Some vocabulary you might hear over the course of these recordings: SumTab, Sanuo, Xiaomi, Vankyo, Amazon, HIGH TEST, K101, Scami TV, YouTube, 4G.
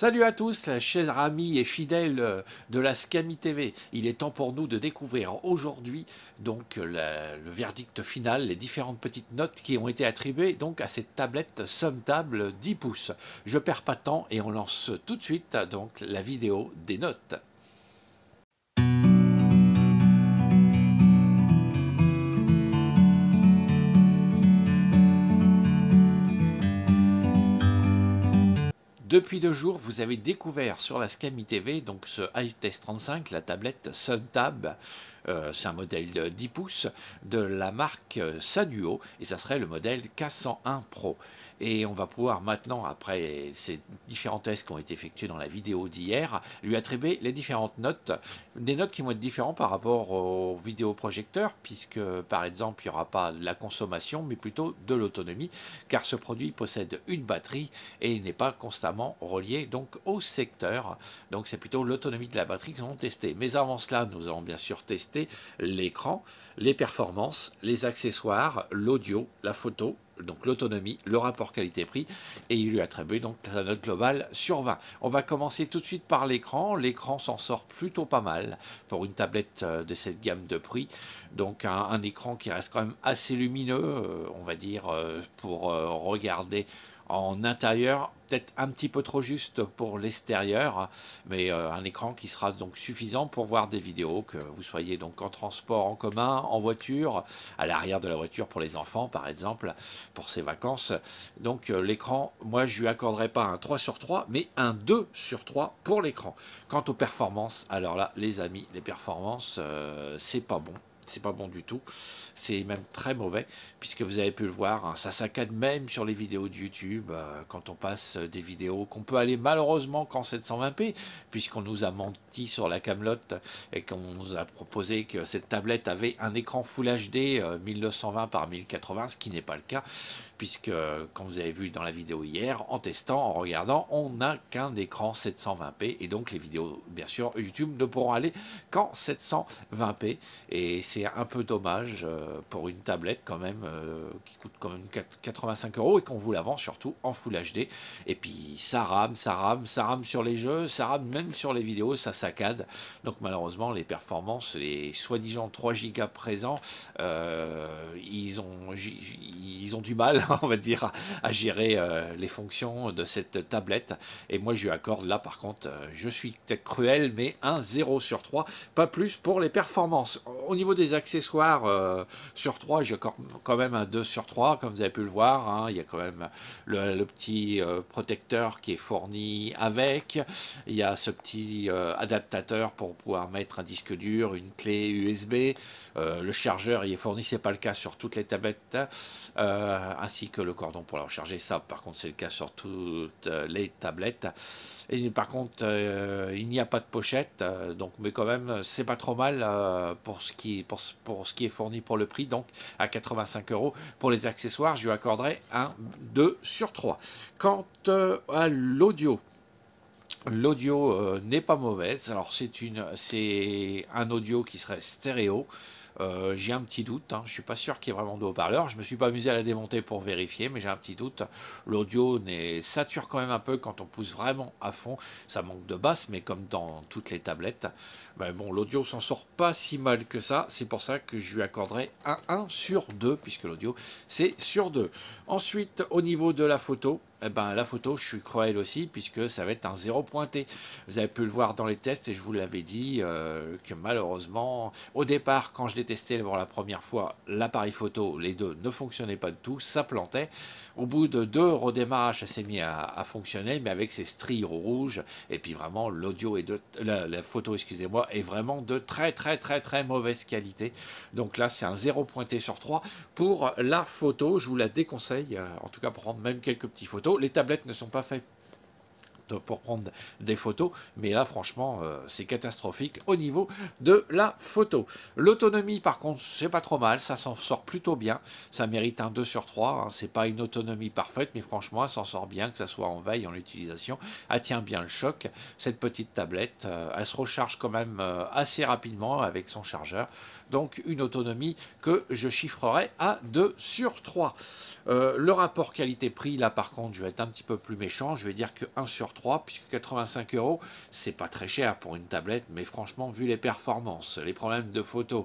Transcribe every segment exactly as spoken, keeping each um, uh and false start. Salut à tous, chers amis et fidèles de la Scami T V. Il est temps pour nous de découvrir aujourd'hui donc la, le verdict final, les différentes petites notes qui ont été attribuées donc à cette tablette SumTab dix pouces. Je perds pas de temps et on lance tout de suite donc la vidéo des notes. Depuis deux jours, vous avez découvert sur la Scami T V donc ce Hightest trente-cinq, la tablette SumTab. Euh, c'est un modèle de dix pouces de la marque Sanuo et ça serait le modèle K cent un Pro. Et on va pouvoir maintenant, après ces différents tests qui ont été effectués dans la vidéo d'hier, lui attribuer les différentes notes, des notes qui vont être différentes par rapport aux vidéoprojecteurs, puisque par exemple il n'y aura pas de la consommation mais plutôt de l'autonomie, car ce produit possède une batterie et n'est pas constamment relié donc au secteur. Donc c'est plutôt l'autonomie de la batterie qu'ils ont testé. Mais avant cela, nous allons bien sûr tester l'écran, les performances, les accessoires, l'audio, la photo, donc l'autonomie, le rapport qualité-prix, et il lui attribue donc la note globale sur vingt. On va commencer tout de suite par l'écran. L'écran s'en sort plutôt pas mal pour une tablette de cette gamme de prix. Donc un, un écran qui reste quand même assez lumineux, on va dire, pour regarder en intérieur, peut-être un petit peu trop juste pour l'extérieur, mais un écran qui sera donc suffisant pour voir des vidéos, que vous soyez donc en transport en commun, en voiture, à l'arrière de la voiture pour les enfants par exemple, pour ses vacances. Donc l'écran, moi je lui accorderai pas un trois sur trois, mais un deux sur trois pour l'écran. Quant aux performances, alors là les amis, les performances, euh, c'est pas bon. C'est pas bon du tout, c'est même très mauvais, puisque vous avez pu le voir, hein, ça saccade même sur les vidéos de YouTube, euh, quand on passe des vidéos qu'on peut aller malheureusement qu'en sept cent vingt p, puisqu'on nous a menti sur la camelote et qu'on nous a proposé que cette tablette avait un écran Full H D euh, mille neuf cent vingt par mille quatre-vingts, ce qui n'est pas le cas, puisque euh, quand vous avez vu dans la vidéo hier, en testant, en regardant, on n'a qu'un écran sept cent vingt p, et donc les vidéos, bien sûr, YouTube ne pourront aller qu'en sept cent vingt p, et c'est un peu dommage pour une tablette quand même qui coûte quand même quatre-vingt-cinq euros et qu'on vous la vend surtout en Full H D. Et puis ça rame, ça rame, ça rame sur les jeux, ça rame même sur les vidéos, ça saccade. Donc malheureusement les performances, les soi-disant trois gigas présents, euh, ils ont, ils ont du mal, on va dire, à gérer euh, les fonctions de cette tablette. Et moi je lui accorde là par contre, je suis peut-être cruel, mais un zéro sur trois, pas plus pour les performances. Au niveau des accessoires, euh, sur trois, j'ai quand même un deux sur trois, comme vous avez pu le voir, hein, il y a quand même le, le petit euh, protecteur qui est fourni avec, il y a ce petit euh, adaptateur pour pouvoir mettre un disque dur, une clé U S B, euh, le chargeur il est fourni, c'est pas le cas sur toutes les tablettes, euh, ainsi que le cordon pour la recharger, ça par contre c'est le cas sur toutes les tablettes, et par contre euh, il n'y a pas de pochette, euh, donc mais quand même c'est pas trop mal euh, pour ce qui Pour, pour ce qui est fourni pour le prix, donc à quatre-vingt-cinq euros. Pour les accessoires, je lui accorderai un deux sur trois. Quant euh, à l'audio, l'audio euh, n'est pas mauvaise. Alors, c'est une, c'est un audio qui serait stéréo. Euh, j'ai un petit doute, hein. Je suis pas sûr qu'il y ait vraiment de haut-parleur, je me suis pas amusé à la démonter pour vérifier, mais j'ai un petit doute. L'audio sature quand même un peu quand on pousse vraiment à fond, ça manque de basse, mais comme dans toutes les tablettes, ben bon, l'audio s'en sort pas si mal que ça, c'est pour ça que je lui accorderai un un sur deux, puisque l'audio c'est sur deux. Ensuite, au niveau de la photo, eh ben, la photo, je suis cruel aussi, puisque ça va être un zéro pointé. Vous avez pu le voir dans les tests, et je vous l'avais dit, euh, que malheureusement, au départ, quand je l'ai testé pour la première fois, l'appareil photo, les deux, ne fonctionnaient pas du tout, ça plantait. Au bout de deux redémarrages, ça s'est mis à, à fonctionner, mais avec ces stries rouges, et puis vraiment, l'audio et de, la, la photo, excusez-moi, est vraiment de très, très, très, très mauvaise qualité. Donc là, c'est un zéro pointé sur trois. Pour la photo, je vous la déconseille, euh, en tout cas pour prendre même quelques petites photos. Les tablettes ne sont pas faites pour prendre des photos, mais là franchement euh, c'est catastrophique au niveau de la photo. L'autonomie par contre c'est pas trop mal, ça s'en sort plutôt bien, ça mérite un deux sur trois, hein. C'est pas une autonomie parfaite, mais franchement elle s'en sort bien, que ça soit en veille, en utilisation, elle tient bien le choc, cette petite tablette, euh, elle se recharge quand même euh, assez rapidement avec son chargeur, donc une autonomie que je chiffrerai à deux sur trois. Euh, le rapport qualité-prix, là par contre je vais être un petit peu plus méchant, je vais dire que 1 sur 3 trois, puisque quatre-vingt-cinq euros, c'est pas très cher pour une tablette, mais franchement, vu les performances, les problèmes de photos,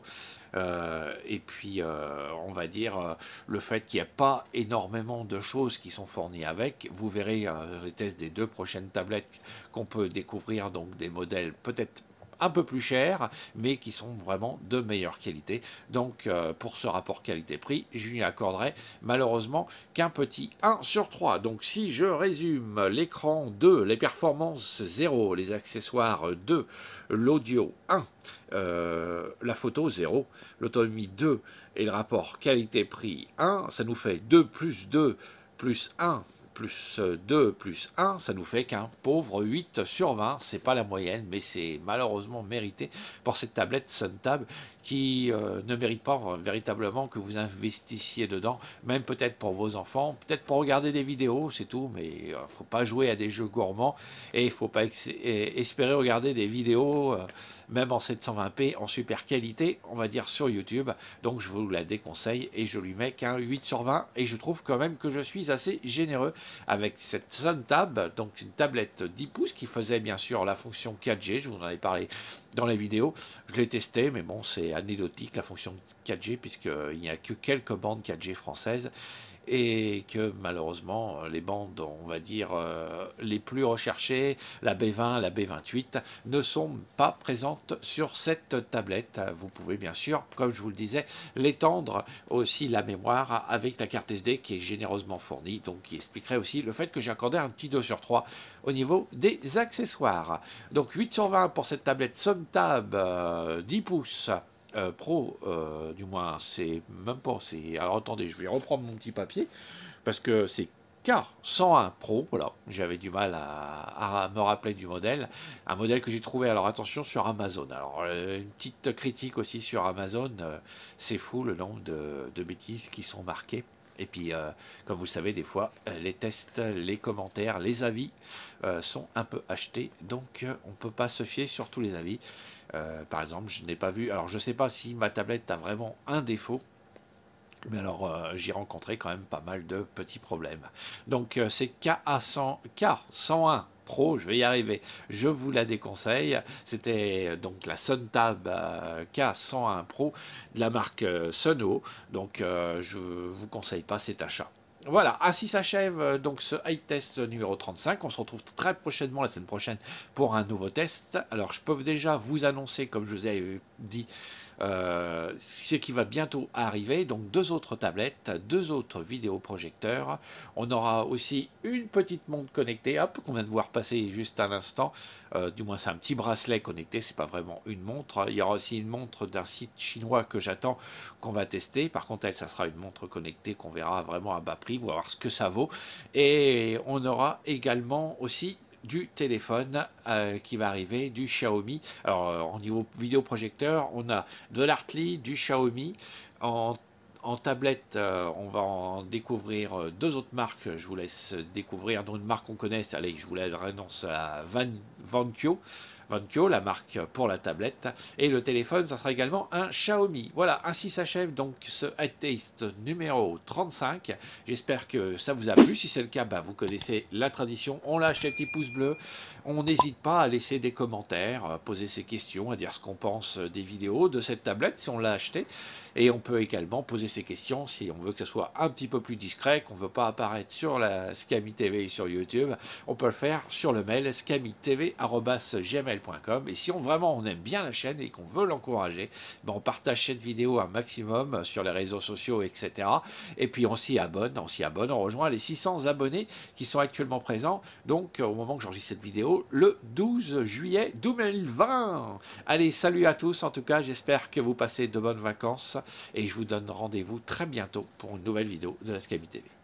euh, et puis, euh, on va dire, euh, le fait qu'il n'y a pas énormément de choses qui sont fournies avec, vous verrez euh, les tests des deux prochaines tablettes qu'on peut découvrir, donc des modèles peut-être un peu plus chers, mais qui sont vraiment de meilleure qualité. Donc, euh, pour ce rapport qualité-prix, je lui accorderai malheureusement qu'un petit un sur trois. Donc, si je résume, l'écran deux, les performances zéro, les accessoires deux, l'audio un, euh, la photo zéro, l'autonomie deux et le rapport qualité-prix un, ça nous fait deux plus deux plus un. Plus deux, plus un, ça nous fait qu'un pauvre huit sur vingt, c'est pas la moyenne, mais c'est malheureusement mérité pour cette tablette SumTab qui euh, ne mérite pas euh, véritablement que vous investissiez dedans, même peut-être pour vos enfants, peut-être pour regarder des vidéos, c'est tout, mais il euh, ne faut pas jouer à des jeux gourmands et il ne faut pas espérer regarder des vidéos, euh, même en sept cent vingt p, en super qualité, on va dire sur YouTube, donc je vous la déconseille et je lui mets qu'un huit sur vingt et je trouve quand même que je suis assez généreux avec cette SumTab, donc une tablette dix pouces qui faisait bien sûr la fonction quatre G, je vous en avais parlé dans la vidéo, je l'ai testé, mais bon, c'est anecdotique la fonction quatre G, puisqu'il n'y a que quelques bandes quatre G françaises, et que malheureusement, les bandes, on va dire, euh, les plus recherchées, la B vingt, la B vingt-huit, ne sont pas présentes sur cette tablette. Vous pouvez bien sûr, comme je vous le disais, l'étendre aussi la mémoire avec la carte S D qui est généreusement fournie, donc qui expliquerait aussi le fait que j'ai accordé un petit deux sur trois au niveau des accessoires. Donc huit sur vingt pour cette tablette SumTab euh, dix pouces. Euh, pro, euh, du moins, c'est même pas, c'est... Alors attendez, je vais reprendre mon petit papier, parce que c'est K cent un Pro, voilà, j'avais du mal à, à me rappeler du modèle, un modèle que j'ai trouvé, alors attention, sur Amazon, alors euh, une petite critique aussi sur Amazon, euh, c'est fou le nombre de, de bêtises qui sont marquées. Et puis, euh, comme vous le savez, des fois, les tests, les commentaires, les avis euh, sont un peu achetés. Donc, euh, on ne peut pas se fier sur tous les avis. Euh, par exemple, je n'ai pas vu... Alors, je ne sais pas si ma tablette a vraiment un défaut. Mais alors, euh, j'ai rencontré quand même pas mal de petits problèmes. Donc, euh, c'est K cent un Pro, je vais y arriver, je vous la déconseille. C'était donc la SumTab K cent un Pro de la marque Sanuo, donc euh, je vous conseille pas cet achat. Voilà, ainsi s'achève donc ce high test numéro trente-cinq. On se retrouve très prochainement, la semaine prochaine, pour un nouveau test. Alors, je peux déjà vous annoncer, comme je vous ai dit, euh, ce qui va bientôt arriver. Donc, deux autres tablettes, deux autres vidéoprojecteurs. On aura aussi une petite montre connectée, hop, qu'on vient de voir passer juste à l'instant. Euh, du moins, c'est un petit bracelet connecté, c'est pas vraiment une montre. Il y aura aussi une montre d'un site chinois que j'attends, qu'on va tester. Par contre, elle, ça sera une montre connectée qu'on verra vraiment à bas prix. On va voir ce que ça vaut, et on aura également aussi du téléphone euh, qui va arriver, du Xiaomi. Alors euh, en niveau vidéoprojecteur, on a de l'Artli, du Xiaomi. En En tablette, euh, on va en découvrir euh, deux autres marques. Je vous laisse découvrir, dont une marque qu'on connaît. Allez, je vous la renonce à Van, Vankyo, Vankyo, la marque pour la tablette. Et le téléphone, ça sera également un Xiaomi. Voilà, ainsi s'achève donc ce high test numéro trente-cinq. J'espère que ça vous a plu. Si c'est le cas, bah, vous connaissez la tradition. On lâche les petits pouces bleus. On n'hésite pas à laisser des commentaires, euh, poser ses questions, à dire ce qu'on pense des vidéos, de cette tablette, si on l'a achetée. Et on peut également poser ces questions si on veut que ce soit un petit peu plus discret, qu'on ne veut pas apparaître sur la Scami T V et sur YouTube. On peut le faire sur le mail scami t v arobase gmail point com, et si on vraiment on aime bien la chaîne et qu'on veut l'encourager, ben on partage cette vidéo un maximum sur les réseaux sociaux, et cetera. Et puis on s'y abonne, on s'y abonne, on rejoint les six cents abonnés qui sont actuellement présents, donc au moment que j'enregistre cette vidéo, le douze juillet deux mille vingt. Allez, salut à tous, en tout cas, j'espère que vous passez de bonnes vacances, et je vous donne rendez-vous très bientôt pour une nouvelle vidéo de la Scami T V.